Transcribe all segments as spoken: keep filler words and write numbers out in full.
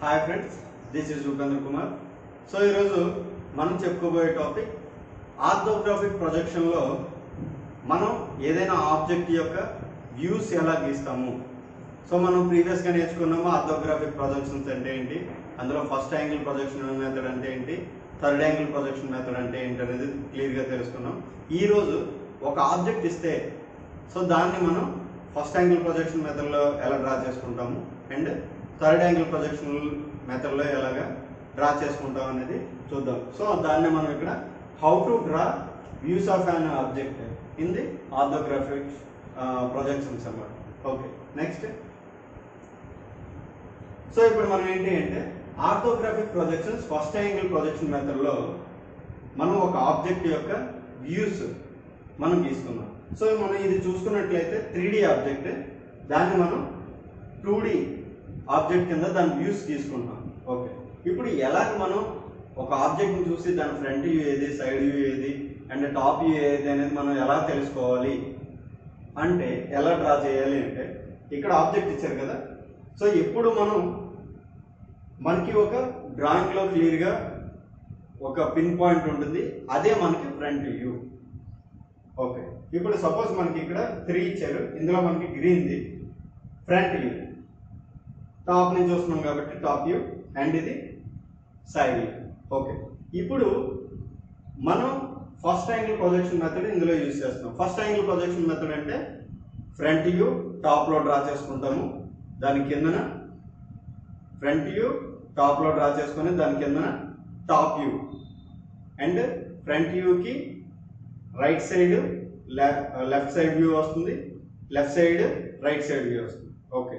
Hi friends this is Upendra Kumar so ई रोज़ु మనం చెప్పుకోబోయే టాపిక్ ఆర్థోగ్రాఫిక్ ప్రొజెక్షన్ లో మనం ఏదైనా ఆబ్జెక్ట్ యొక్క వ్యూస్ ఎలా గీస్తాము సో మనం ప్రీవియస్ గా నేర్చుకున్నాము ఆర్థోగ్రాఫిక్ ప్రొజెక్షన్స్ అంటే ఏంటి అందులో ఫస్ట్ యాంగిల్ ప్రొజెక్షన్ మెథడ్ అంటే ఏంటి థర్డ్ యాంగిల్ ప్రొజెక్షన్ మెథడ్ అంటే ఏంటి అనేది క్లియర్ గా తెలుసుకున్నాం ఈ రోజు ఒక ఆబ్జెక్ట్ ఇస్తే సో దాన్ని మనం ఫస్ట్ యాంగిల్ ప్రొజెక్షన్ మెథడ్ లో ఎలా డ్రా చేసుకుంటాము and third angle projection method లో ఎలాగా డ్రా చేసుకుంటాం అనేది చూద్దాం సో దాన్ని మనం ఇక్కడ how to draw views of an object in the orthographic projections అన్నమాట ఓకే నెక్స్ట్ సో ఇప్పుడు మనం ఏంటి అంటే orthographic projections first angle projection method లో మనం ఒక ఆబ్జెక్ట్ యొక్క వ్యూస్ మనం గీస్తున్నాం సో మనం ఇది చూసుకున్నట్లయితే త్రీ డి ఆబ్జెక్ట్ దాన్ని మనం టూ డి ఆబ్జెక్ట్ కింద దాని వ్యూస్ తీసుకుంటాం ఓకే ఇప్పుడు ఎలాగ మనం ఒక ఆబ్జెక్ట్ని చూసి దాని ఫ్రంట్ వ్యూ ఏది సైడ్ వ్యూ ఏది అండ్ టాప్ వ్యూ ఏది అనేది మనం ఎలా తెలుసుకోవాలి అంటే ఎలా డ్రా చేయాలి అంటే ఇక్కడ ఆబ్జెక్ట్ ఇచ్చారు కదా సో ఎప్పుడు మనం మనకి ఒక డ్రాయింగ్లో క్లియర్గా ఒక పిన్ పాయింట్ ఉంటుంది అదే మనకి ఫ్రంట్ వ్యూ ఓకే ఇప్పుడు సపోజ్ మనకి ఇక్కడ త్రీ ఇచ్చారు ఇందులో మనకి గ్రీన్ది ఫ్రంట్ వ్యూ టాప్ నుంచి చూస్తున్నాం కాబట్టి టాప్ వ్యూ అండ్ ఇది సైడ్ వ్యూ ఓకే ఇప్పుడు మనం ఫస్ట్ యాంగిల్ ప్రొజెక్షన్ మెథడ్ ఇందులో యూజ్ చేస్తాం ఫస్ట్ యాంగిల్ ప్రొజెక్షన్ మెథడ్ అంటే ఫ్రంట్ వ్యూ టాప్లో డ్రా చేసుకుంటాము దాని కిందన ఫ్రంట్ వ్యూ టాప్లో డ్రా చేసుకొని దాని కిందన టాప్ వ్యూ అండ్ ఫ్రంట్ వ్యూకి right side left side view వస్తుంది left side right side view వస్తుంది ఓకే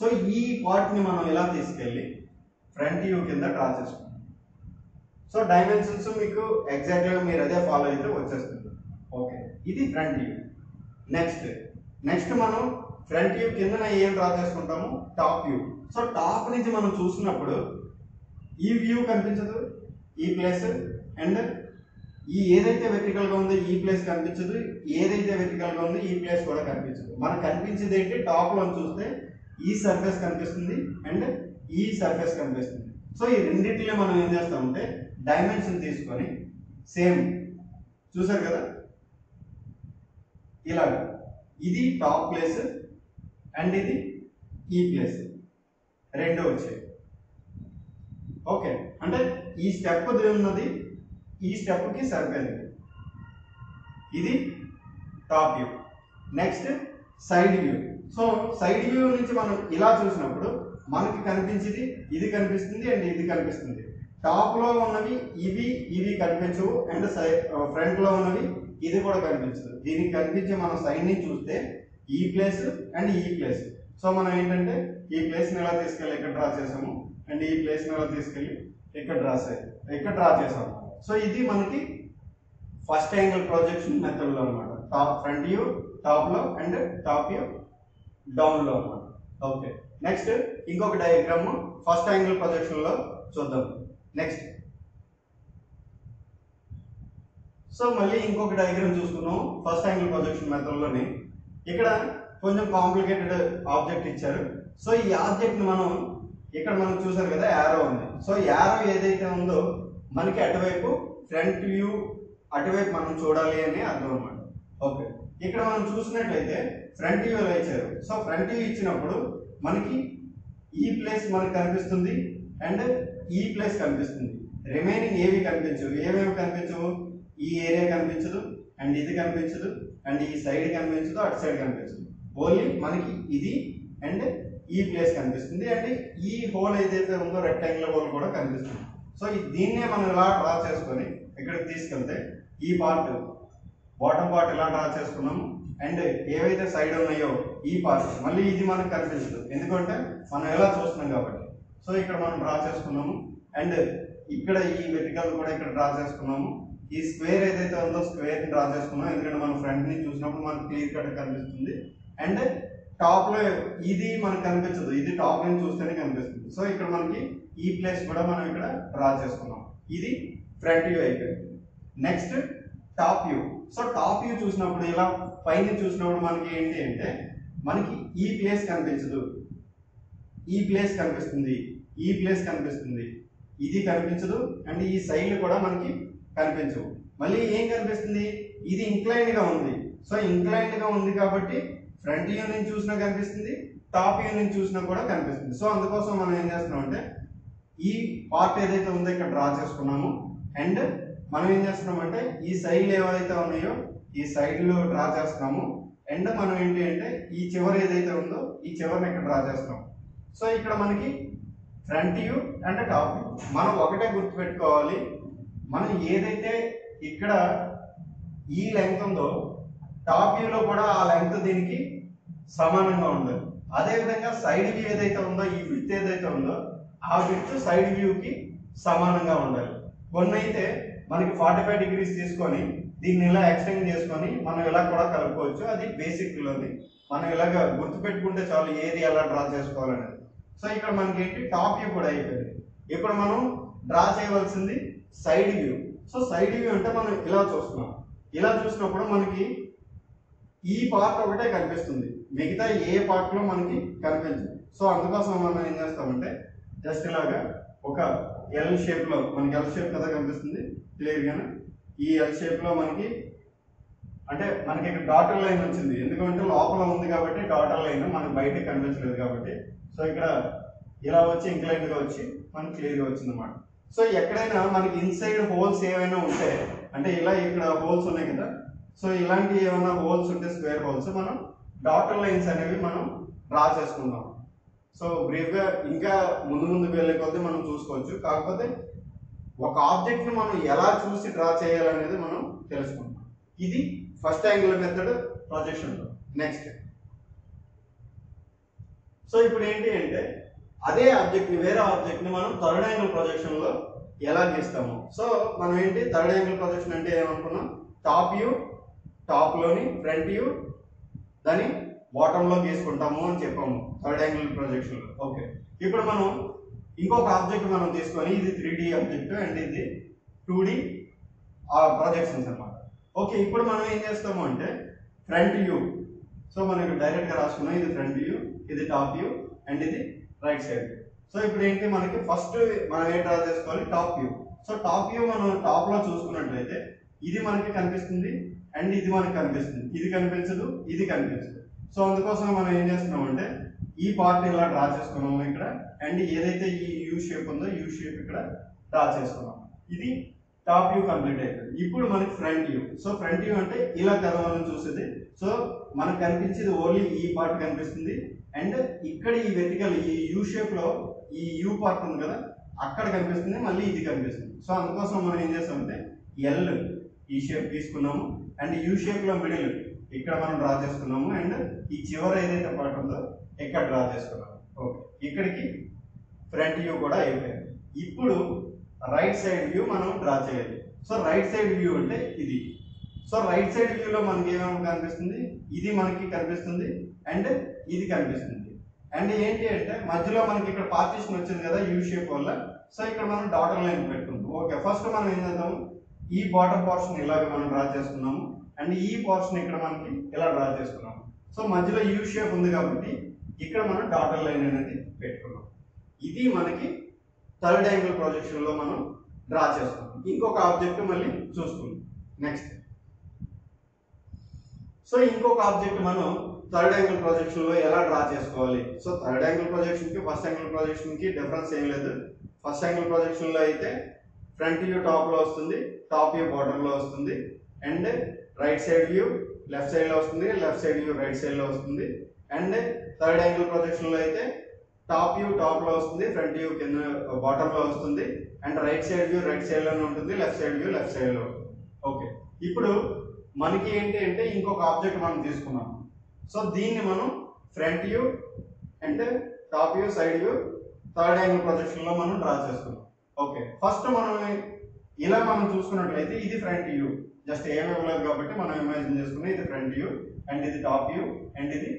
సో ఈ పార్ట్ని మనం ఎలా తీసుకెళ్ళి ఫ్రంట్ వ్యూ కింద డ్రా చేసుకుంటాం సో డైమెన్షన్స్ మీకు ఎగ్జాక్ట్గా మీరు అదే ఫాలో అయితే వచ్చేస్తుంది ఓకే ఇది ఫ్రంట్ వ్యూ నెక్స్ట్ నెక్స్ట్ మనం ఫ్రంట్ వ్యూ కింద ఏం డ్రా చేసుకుంటాము టాప్ వ్యూ సో టాప్ నుంచి మనం చూసినప్పుడు ఈ వ్యూ కనిపించదు ఈ ప్లేస్ అండ్ ఈ ఏదైతే వెర్టికల్గా ఉందో ఈ ప్లేస్ కనిపించదు ఏదైతే వెర్టికల్గా ఉందో ఈ ప్లేస్ కూడా కనిపించదు మనకు కనిపించేది ఏంటి టాప్లో చూస్తే ఈ సర్ఫేస్ కనిపిస్తుంది అండ్ ఈ సర్ఫేస్ కనిపిస్తుంది సో ఈ రెండింటిలో మనం ఏం చేస్తామంటే డైమెన్షన్ తీసుకొని సేమ్ చూసారు కదా ఇలాగ ఇది టాప్ ప్లేస్ అండ్ ఇది ఈ ప్లేస్ రెండో వచ్చాయి ఓకే అంటే ఈ స్టెప్ ఉన్నది ఈ స్టెప్కి సరిపోయింది ఇది top view next side view so side view నుంచి మనం ఇలా చూసినప్పుడు మనకి కనిపించేది ఇది కనిపిస్తుంది అండ్ ఇది కనిపిస్తుంది టాప్లో ఉన్నవి ఇవి ఇవి కనిపించవు అండ్ సైడ్ ఫ్రంట్లో ఉన్నవి ఇది కూడా కనిపించదు దీనికి కనిపించే మనం సైడ్ని చూస్తే ఈ ప్లేస్ అండ్ ఈ ప్లేస్ సో మనం ఏంటంటే ఈ ప్లేస్ని ఎలా తీసుకెళ్ళి ఇక్కడ డ్రా చేసాము అండ్ ఈ ప్లేస్ని ఎలా తీసుకెళ్ళి ఇక్కడ డ్రా ఇక్కడ డ్రా చేసాము సో ఇది మనకి ఫస్ట్ యాంగిల్ ప్రొజెక్షన్ మెథడ్లో అనమాట టాప్ ఫ్రంట్ వ్యూ టాప్లో అండ్ టాప్ వ్యూ డౌన్లో అనమాట ఓకే నెక్స్ట్ ఇంకొక డయాగ్రామ్ ఫస్ట్ యాంగిల్ ప్రొజెక్షన్లో చూద్దాం నెక్స్ట్ సో మళ్ళీ ఇంకొక డయాగ్రామ్ చూసుకున్నాం ఫస్ట్ యాంగిల్ ప్రొజెక్షన్ మెథడ్లోని ఇక్కడ కొంచెం కాంప్లికేటెడ్ ఆబ్జెక్ట్ ఇచ్చారు సో ఈ ఆబ్జెక్ట్ని మనం ఇక్కడ మనం చూసారు కదా యారో ఉంది సో యారో ఏదైతే ఉందో మనకి అటువైపు ఫ్రంట్ వ్యూ అటువైపు మనం చూడాలి అని అర్థం అనమాట ఓకే ఇక్కడ మనం చూసినట్లయితే ఫ్రంట్ వ్యూ ఎలా ఇచ్చారు సో ఫ్రంట్ వ్యూ ఇచ్చినప్పుడు మనకి ఈ ప్లేస్ మనకు కనిపిస్తుంది అండ్ ఈ ప్లేస్ కనిపిస్తుంది రిమైనింగ్ ఏవి కనిపించవు ఏమేమి కనిపించవు ఈ ఏరియా కనిపించదు అండ్ ఇది కనిపించదు అండ్ ఈ సైడ్ కనిపించదు అటు సైడ్ కనిపించదు ఓన్లీ మనకి ఇది అండ్ ఈ ప్లేస్ కనిపిస్తుంది అండ్ ఈ హోల్ ఏదైతే ఉందో రెక్టాంగులర్ హోల్ కూడా కనిపిస్తుంది సో దీన్నే మనం ఇలా డ్రా చేసుకొని ఇక్కడికి తీసుకెళ్తే ఈ పార్ట్ బాటమ్ పార్ట్ ఇలా డ్రా చేసుకున్నాము అండ్ ఏవైతే సైడ్ ఉన్నాయో ఈ పార్ట్ మళ్ళీ ఇది మనకు కనిపించదు ఎందుకంటే మనం ఎలా చూస్తున్నాం కాబట్టి సో ఇక్కడ మనం డ్రా చేసుకున్నాము. అండ్ ఇక్కడ ఈ వెర్టికల్ కూడా ఇక్కడ డ్రా చేసుకున్నాము. ఈ స్క్వేర్ ఏదైతే ఉందో స్క్వేర్ని డ్రా చేసుకున్నాం, ఎందుకంటే మనం ఫ్రంట్ ని చూసినప్పుడు మనకు క్లియర్ కట్ కనిపిస్తుంది. అండ్ టాప్ లో ఇది మనకు కనిపించదు, ఇది టాప్ నుంచి చూస్తేనే కనిపిస్తుంది. సో ఇక్కడ మనకి ఈ ప్లేస్ కూడా మనం ఇక్కడ డ్రా చేసుకున్నాం. ఇది ఫ్రంట్ వ్యూ అయిపోయింది. Next top view. So top view చూసినప్పుడు ఇలా పైన చూసినప్పుడు మనకి ఏంటి అంటే మనకి ఈ ప్లేస్ కనిపించదు, ఈ ప్లేస్ కనిపిస్తుంది, ఈ ప్లేస్ కనిపిస్తుంది, ఇది కనిపించదు, అండ్ ఈ సైడ్ కూడా మనకి కనిపించవు. మళ్ళీ ఏం కనిపిస్తుంది, ఇది ఇంక్లైన్డ్ గా ఉంది. సో ఇంక్లైన్డ్ గా ఉంది కాబట్టి ఫ్రంట్ వ్యూ నుంచి చూసినా కనిపిస్తుంది, టాప్ వ్యూ నుంచి చూసినా కూడా కనిపిస్తుంది. సో అందుకోసం మనం ఏం చేస్తున్నాం అంటే ఈ పార్ట్ ఏదైతే ఉందో ఇక్కడ డ్రా చేసుకున్నాము. అండ్ మనం ఏం చేస్తున్నాం అంటే ఈ సైడ్లు ఏవైతే ఉన్నాయో ఈ సైడ్లో డ్రా చేస్తున్నాము. అండ్ మనం ఏంటి అంటే ఈ చివరి ఏదైతే ఉందో ఈ చివరిని ఇక్కడ డ్రా చేస్తాం. సో ఇక్కడ మనకి front view and top view. మనం ఒకటే గుర్తుపెట్టుకోవాలి, మనం ఏదైతే ఇక్కడ ఈ లెంగ్త్ ఉందో టాప్ వ్యూలో కూడా ఆ లెంగ్త్ దీనికి సమానంగా ఉండదు. అదేవిధంగా సైడ్ వ్యూ ఏదైతే ఉందో ఈ విడ్త్ ఏదైతే ఉందో ఆ విడ్త్ సైడ్ వ్యూకి సమానంగా ఉండాలి. కొన్ని అయితే మనకి ఫార్టీ ఫైవ్ డిగ్రీస్ తీసుకొని దీన్ని ఇలా ఎక్స్టెండ్ చేసుకొని మనం ఇలా కూడా కలుపుకోవచ్చు. అది బేసిక్లోని మనం ఇలాగ గుర్తుపెట్టుకుంటే చాలు ఏది ఎలా డ్రా చేసుకోవాలనేది. సో ఇక్కడ మనకి ఏంటి టాప్ వ్యూ కూడా అయిపోయింది. ఇప్పుడు మనం డ్రా చేయవలసింది side view. So side view అంటే మనం ఇలా చూస్తున్నాం. ఇలా చూసినప్పుడు మనకి ఈ పార్ట్ ఒకటే కనిపిస్తుంది, మిగతా ఏ పార్ట్లో మనకి కనిపించదు. సో అందుకోసం మనం ఏం చేస్తామంటే జస్ట్ ఇలాగా ఒక ఎల్ షేప్లో, మనకి ఎల్ షేప్ కదా కనిపిస్తుంది క్లియర్గానే, ఈ ఎల్ షేప్లో మనకి అంటే మనకి ఇక్కడ డాటర్ లైన్ వచ్చింది, ఎందుకంటే లోపల ఉంది కాబట్టి డాటర్ లైన్ మనకి బయటకు కనిపించలేదు కాబట్టి. సో ఇక్కడ ఇలా వచ్చి ఇంక్లైన్డ్గా వచ్చి మనకి క్లియర్గా వచ్చిందన్నమాట. సో ఎక్కడైనా మనకి ఇన్సైడ్ హోల్స్ ఏమైనా ఉంటే అంటే ఇలా ఇక్కడ హోల్స్ ఉన్నాయి కదా, సో ఇలాంటి ఏమైనా హోల్స్ ఉంటే స్క్వేర్ హోల్స్ మనం డాటర్ లైన్స్ అనేవి మనం డ్రా చేసుకుందాం. సో బ్రీఫ్గా ఇంకా ముందు ముందు వెళ్ళకపోతే మనం చూసుకోవచ్చు, కాకపోతే ఒక ఆబ్జెక్ట్ని మనం ఎలా చూసి డ్రా చేయాలనేది మనం తెలుసుకుంటాం. ఇది ఫస్ట్ యాంగిల్ మెథడ్ ప్రొజెక్షన్లో. నెక్స్ట్ సో ఇప్పుడు ఏంటి అంటే అదే ఆబ్జెక్ట్ని వేరే ఆబ్జెక్ట్ని మనం థర్డ్ యాంగిల్ ప్రొజెక్షన్లో ఎలా గీస్తాము. సో మనం ఏంటి థర్డ్ యాంగిల్ ప్రొజెక్షన్ అంటే ఏమనుకున్నాం, టాప్ వ్యూ టాప్లోని ఫ్రంట్ వ్యూ దాని బాటంలో గీసుకుంటాము అని చెప్పాము థర్డ్ యాంగిల్ ప్రొజెక్షన్లో. ఓకే, ఇప్పుడు మనం ఇంకొక ఆబ్జెక్ట్ మనం తీసుకొని ఇది త్రీ డి ఆబ్జెక్ట్ అండ్ ఇది టూ డి ప్రొజెక్షన్స్ అనమాట. ఓకే, ఇప్పుడు మనం ఏం చేస్తాము అంటే ఫ్రంట్ వ్యూ. సో మనకి డైరెక్ట్గా రాసుకున్నాం, ఇది ఫ్రంట్ వ్యూ, ఇది టాప్ వ్యూ, అండ్ ఇది రైట్ సైడ్. సో ఇప్పుడు ఏంటి మనకి ఫస్ట్ మనం ఏ డ్రా చేసుకోవాలి, top view. So top view మనం టాప్లో చూసుకున్నట్లయితే ఇది మనకి కనిపిస్తుంది అండ్ ఇది మనకి కనిపిస్తుంది, ఇది కనిపించదు, ఇది కనిపించదు. సో అందుకోసం మనం ఏం చేస్తున్నాం అంటే ఈ పార్ట్ ఇలా డ్రా చేసుకున్నాము ఇక్కడ, అండ్ ఏదైతే ఈ యూ షేప్ ఉందో యూ షేప్ ఇక్కడ డ్రా చేసుకున్నాం. ఇది టాప్ వ్యూ కంప్లీట్ అవుతుంది. ఇప్పుడు మనకి front view. So front view అంటే ఇలా కదవాలని చూసేది. సో మనకు కనిపించేది ఓన్లీ ఈ పార్ట్ కనిపిస్తుంది, అండ్ ఇక్కడ ఈ వెర్టికల్ ఈ యూ షేప్లో ఈ యూ పార్ట్ ఉంది కదా అక్కడ కనిపిస్తుంది, మళ్ళీ ఇది కనిపిస్తుంది. సో అందుకోసం మనం ఏం చేస్తామంటే ఎల్ ఈ షేప్ తీసుకున్నాము, అండ్ యూ షేప్లో మిడిల్ ఇక్కడ మనం డ్రా చేసుకున్నాము, అండ్ ఈ చివరి ఏదైతే పార్ట్ ఉందో ఇక్కడ డ్రా చేసుకున్నాము. ఓకే, ఇక్కడికి ఫ్రంట్ వ్యూ కూడా అయిపోయింది. ఇప్పుడు రైట్ సైడ్ వ్యూ మనం డ్రా చేయాలి. సో రైట్ సైడ్ వ్యూ అంటే ఇది. సో రైట్ సైడ్ వ్యూలో మనకి ఏమేమి కనిపిస్తుంది, ఇది మనకి కనిపిస్తుంది అండ్ ఇది కనిపిస్తుంది. అండ్ ఏంటి అంటే మధ్యలో మనకి ఇక్కడ పార్టీషన్ వచ్చింది కదా యూ షేప్ వల్ల. సో ఇక్కడ మనం డాటర్ లైన్ పెట్టుకుంటాం. ఓకే, ఫస్ట్ మనం ఏం చేద్దాము, ఈ బాటర్ పోర్షన్ ఇలాగ మనం డ్రా చేసుకున్నాము, అండ్ ఈ పోర్షన్ ఇక్కడ మనకి ఇలా డ్రా చేసుకున్నాము. సో మధ్యలో యూ షేప్ ఉంది కాబట్టి ఇక్కడ మనం డాటర్ లైన్ అనేది పెట్టుకున్నాం. ఇది మనకి థర్డ్ యాంగిల్ ప్రొజెక్షన్లో మనం డ్రా చేసుకున్నాం. ఇంకొక ఆబ్జెక్ట్ మళ్ళీ చూసుకున్నాం. నెక్స్ట్ సో ఇంకొక ఆబ్జెక్ట్ మనం థర్డ్ యాంగిల్ ప్రొజెక్షన్లో ఎలా డ్రా చేసుకోవాలి. సో థర్డ్ యాంగిల్ ప్రొజెక్షన్కి ఫస్ట్ యాంగిల్ ప్రొజెక్షన్కి డిఫరెన్స్ ఏం లేదు. ఫస్ట్ యాంగిల్ ప్రొజెక్షన్లో అయితే ఫ్రంట్ వ్యూ టాప్లో వస్తుంది, టాప్ వ్యూ బాటంలో వస్తుంది, and right side view left సైడ్లో వస్తుంది, లెఫ్ట్ సైడ్ వ్యూ రైట్ సైడ్లో వస్తుంది. అండ్ థర్డ్ యాంగిల్ ప్రొజెక్షన్లో అయితే టాప్ వ్యూ టాప్లో వస్తుంది, ఫ్రంట్ వ్యూ కింద బాటంలో వస్తుంది, and right side view right సైడ్లోనే ఉంటుంది, లెఫ్ట్ సైడ్ వ్యూ లెఫ్ట్ సైడ్లో ఉంటుంది. ఓకే, ఇప్పుడు మనకి ఏంటి అంటే ఇంకొక ఆబ్జెక్ట్ మనం తీసుకున్నాం. సో దీన్ని మనం ఫ్రంట్ వ్యూ అంటే top view side view third angle projection లో మనం డ్రా చేసుకుందాం. ఓకే, ఫస్ట్ మనం ఇలా మనం చూసుకున్నట్లయితే ఇది ఫ్రంట్ వ్యూ, జస్ట్ ఏమి ఇవ్వలేదు కాబట్టి మనం ఇమాజిన్ చేసుకున్నాం. ఇది ఫ్రంట్ వ్యూ అండ్ ఇది టాప్ వ్యూ అండ్ ఇది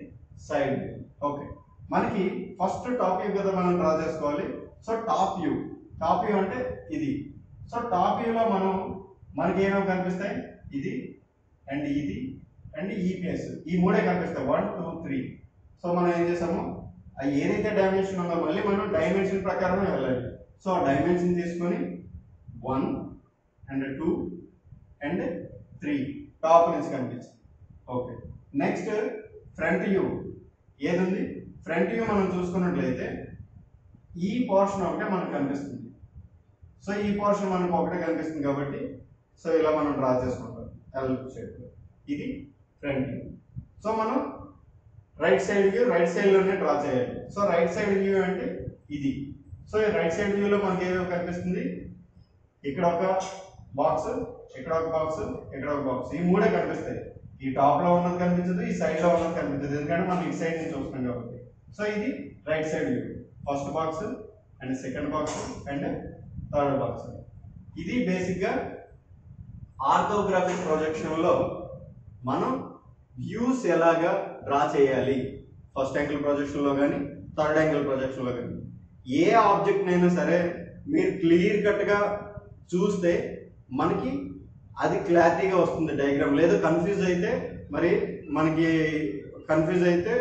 సైడ్ వ్యూ. ఓకే, మనకి ఫస్ట్ టాప్ వ్యూ కదా మనం డ్రా చేసుకోవాలి. So top view, top view అంటే ఇది. సో టాప్ వ్యూలో మనం మనకి ఏమేమి కనిపిస్తాయి, ఇది అండ్ ఇది అండ్ ఈ ప్లేస్, ఈ మూడే కనిపిస్తాయి, వన్ టూ త్రీ. సో మనం ఏం చేసాము, ఏదైతే డైమెన్షన్ ఉందో మళ్ళీ మనం డైమెన్షన్ ప్రకారమే వెళ్ళాలి. సో ఆ డైమెన్షన్ తీసుకొని one and two and three top నుంచి కనిపించింది. ఓకే, నెక్స్ట్ ఫ్రంట్ వ్యూ ఏది ఉంది, ఫ్రంట్ వ్యూ మనం చూసుకున్నట్లయితే ఈ పోర్షన్ ఒకటే మనకు కనిపిస్తుంది. సో ఈ పోర్షన్ మనకు ఒకటే కనిపిస్తుంది కాబట్టి సో ఇలా మనం డ్రా చేసుకుంటాం ఎల్ షేప్. ఇది ఫ్రంట్ వ్యూ. సో మనం రైట్ సైడ్ వ్యూ, రైట్ సైడ్లోనే డ్రా చేయాలి. సో రైట్ సైడ్ వ్యూ అంటే ఇది. సో ఈ రైట్ సైడ్ వ్యూలో మనకి ఏమేమి కనిపిస్తుంది, ఇక్కడ ఒక బాక్స్, ఇక్కడ ఒక బాక్స్, ఇక్కడ ఒక బాక్స్, ఈ మూడే కనిపిస్తాయి. ఈ టాప్ లో ఉన్నది కనిపించదు, ఈ సైడ్ లో ఉన్నది కనిపించదు, ఎందుకంటే మనం ఈ సైడ్ నుంచి చూస్తున్నాం కాబట్టి. సో ఇది right side view, first box and second box and third box. ఇది బేసిక్ గా ఆర్థోగ్రాఫిక్ ప్రొజెక్షన్ లో మనం వ్యూస్ ఎలాగా డ్రా చేయాలి, ఫస్ట్ యాంగిల్ ప్రొజెక్షన్ లో కానీ థర్డ్ యాంగిల్ ప్రొజెక్షన్ లో కానీ. ఏ ఆబ్జెక్ట్ అయినా సరే మీరు క్లియర్ కట్గా చూస్తే మనకి అది క్లారిటీగా వస్తుంది డయాగ్రామ్. లేదు కన్ఫ్యూజ్ అయితే, మరి మనకి కన్ఫ్యూజ్ అయితే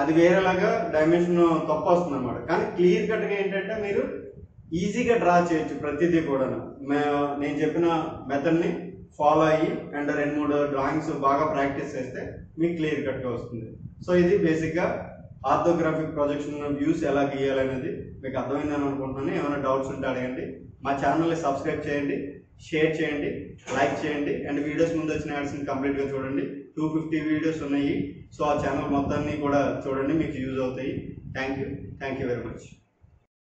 అది వేరేలాగా డైమెన్షన్ తప్పు వస్తుంది అనమాట. కానీ క్లియర్ కట్గా ఏంటంటే మీరు ఈజీగా డ్రా చేయొచ్చు ప్రతిదీ కూడా. నేను చెప్పిన మెథడ్ని ఫాలో అయ్యి అండ్ రెండు మూడు డ్రాయింగ్స్ బాగా ప్రాక్టీస్ చేస్తే మీకు క్లియర్ కట్గా వస్తుంది. సో ఇది బేసిక్గా ఆర్థోగ్రాఫిక్ ప్రొజెక్షన్ వ్యూస్ ఎలా గీయాలనేది మీకు అర్థమైందని అనుకుంటున్నాను. ఏమైనా డౌట్స్ ఉంటే అడగండి. మా ఛానల్ని సబ్స్క్రైబ్ చేయండి, షేర్ చేయండి, లైక్ చేయండి అండ్ వీడియోస్ ముందు వచ్చిన యాడ్స్ని కంప్లీట్గా చూడండి. టూ ఫిఫ్టీ వీడియోస్ ఉన్నాయి. సో ఆ ఛానల్ మొత్తాన్ని కూడా చూడండి, మీకు యూజ్ అవుతాయి. Thank you, thank you very much.